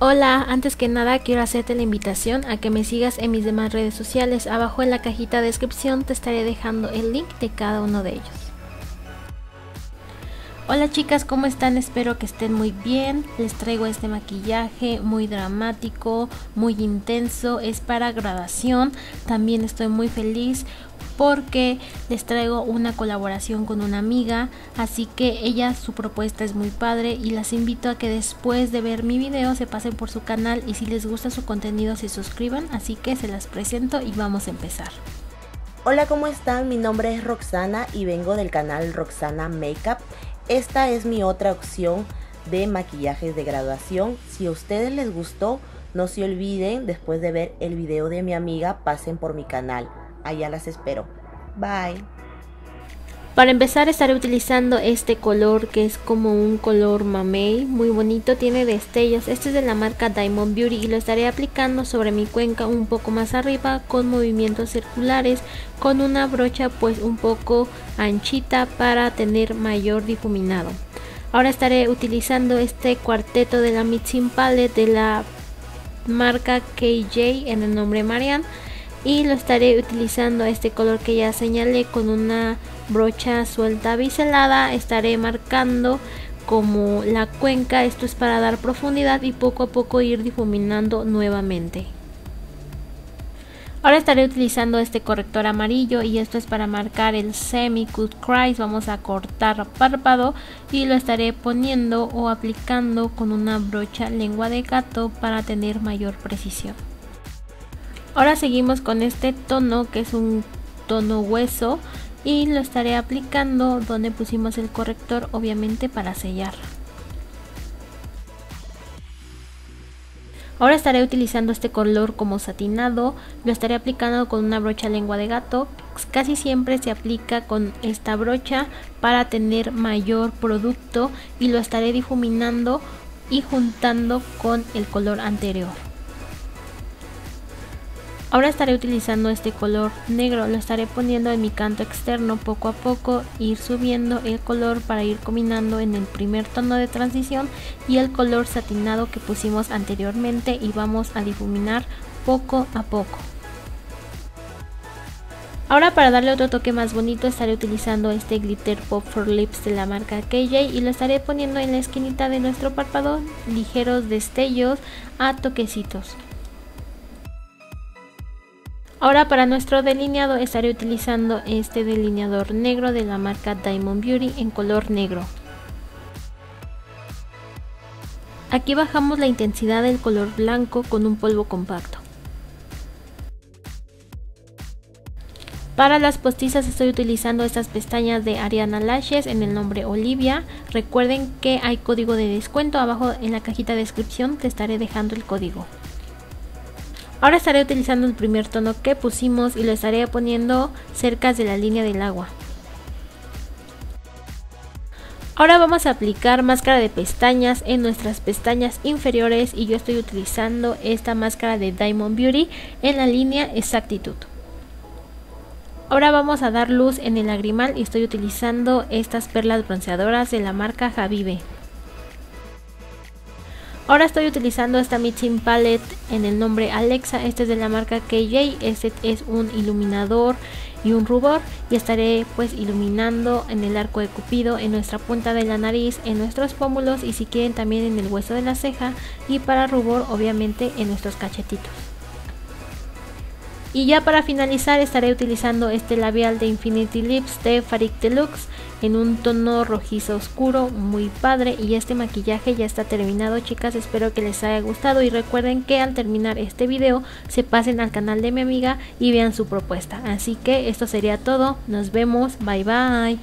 Hola, antes que nada quiero hacerte la invitación a que me sigas en mis demás redes sociales. Abajo en la cajita de descripción te estaré dejando el link de cada uno de ellos. Hola chicas, ¿cómo están? Espero que estén muy bien. Les traigo este maquillaje muy dramático, muy intenso, es para graduación. También estoy muy feliz porque les traigo una colaboración con una amiga, así que ella, su propuesta es muy padre y las invito a que después de ver mi video se pasen por su canal y si les gusta su contenido se suscriban, así que se las presento y vamos a empezar. Hola, ¿cómo están? Mi nombre es Roxana y vengo del canal Roxana Makeup. Esta es mi otra opción de maquillajes de graduación. Si a ustedes les gustó, no se olviden, después de ver el video de mi amiga, pasen por mi canal. Allá las espero. Bye. Para empezar estaré utilizando este color que es como un color mamey, muy bonito, tiene destellos. Este es de la marca Diamond Beauty y lo estaré aplicando sobre mi cuenca un poco más arriba con movimientos circulares, con una brocha pues un poco anchita para tener mayor difuminado. Ahora estaré utilizando este cuarteto de la Mitsim Palette de la marca KJ en el nombre Marianne. Y lo estaré utilizando este color que ya señalé con una brocha suelta biselada. Estaré marcando como la cuenca, esto es para dar profundidad y poco a poco ir difuminando nuevamente. Ahora estaré utilizando este corrector amarillo y esto es para marcar el semi-cut crease. Vamos a cortar párpado y lo estaré poniendo o aplicando con una brocha lengua de gato para tener mayor precisión. Ahora seguimos con este tono que es un tono hueso y lo estaré aplicando donde pusimos el corrector, obviamente para sellar. Ahora estaré utilizando este color como satinado, lo estaré aplicando con una brocha lengua de gato. Casi siempre se aplica con esta brocha para tener mayor producto y lo estaré difuminando y juntando con el color anterior. Ahora estaré utilizando este color negro, lo estaré poniendo en mi canto externo poco a poco, ir subiendo el color para ir combinando en el primer tono de transición y el color satinado que pusimos anteriormente y vamos a difuminar poco a poco. Ahora para darle otro toque más bonito estaré utilizando este glitter pop for lips de la marca KJ y lo estaré poniendo en la esquinita de nuestro párpado, ligeros destellos a toquecitos. Ahora para nuestro delineado estaré utilizando este delineador negro de la marca Diamond Beauty en color negro. Aquí bajamos la intensidad del color blanco con un polvo compacto. Para las postizas estoy utilizando estas pestañas de Ariana Lashes en el nombre Olivia. Recuerden que hay código de descuento, abajo en la cajita de descripción te estaré dejando el código. Ahora estaré utilizando el primer tono que pusimos y lo estaré poniendo cerca de la línea del agua. Ahora vamos a aplicar máscara de pestañas en nuestras pestañas inferiores y yo estoy utilizando esta máscara de Diamond Beauty en la línea Exactitude. Ahora vamos a dar luz en el lagrimal y estoy utilizando estas perlas bronceadoras de la marca Javive. Ahora estoy utilizando esta Mitchin Palette en el nombre Alexa, este es de la marca KJ, este es un iluminador y un rubor y estaré pues iluminando en el arco de Cupido, en nuestra punta de la nariz, en nuestros pómulos y si quieren también en el hueso de la ceja y para rubor obviamente en nuestros cachetitos. Y ya para finalizar estaré utilizando este labial de Infinity Lips de Faric Deluxe en un tono rojizo oscuro, muy padre. Y este maquillaje ya está terminado chicas, espero que les haya gustado y recuerden que al terminar este video se pasen al canal de mi amiga y vean su propuesta. Así que esto sería todo, nos vemos, bye bye.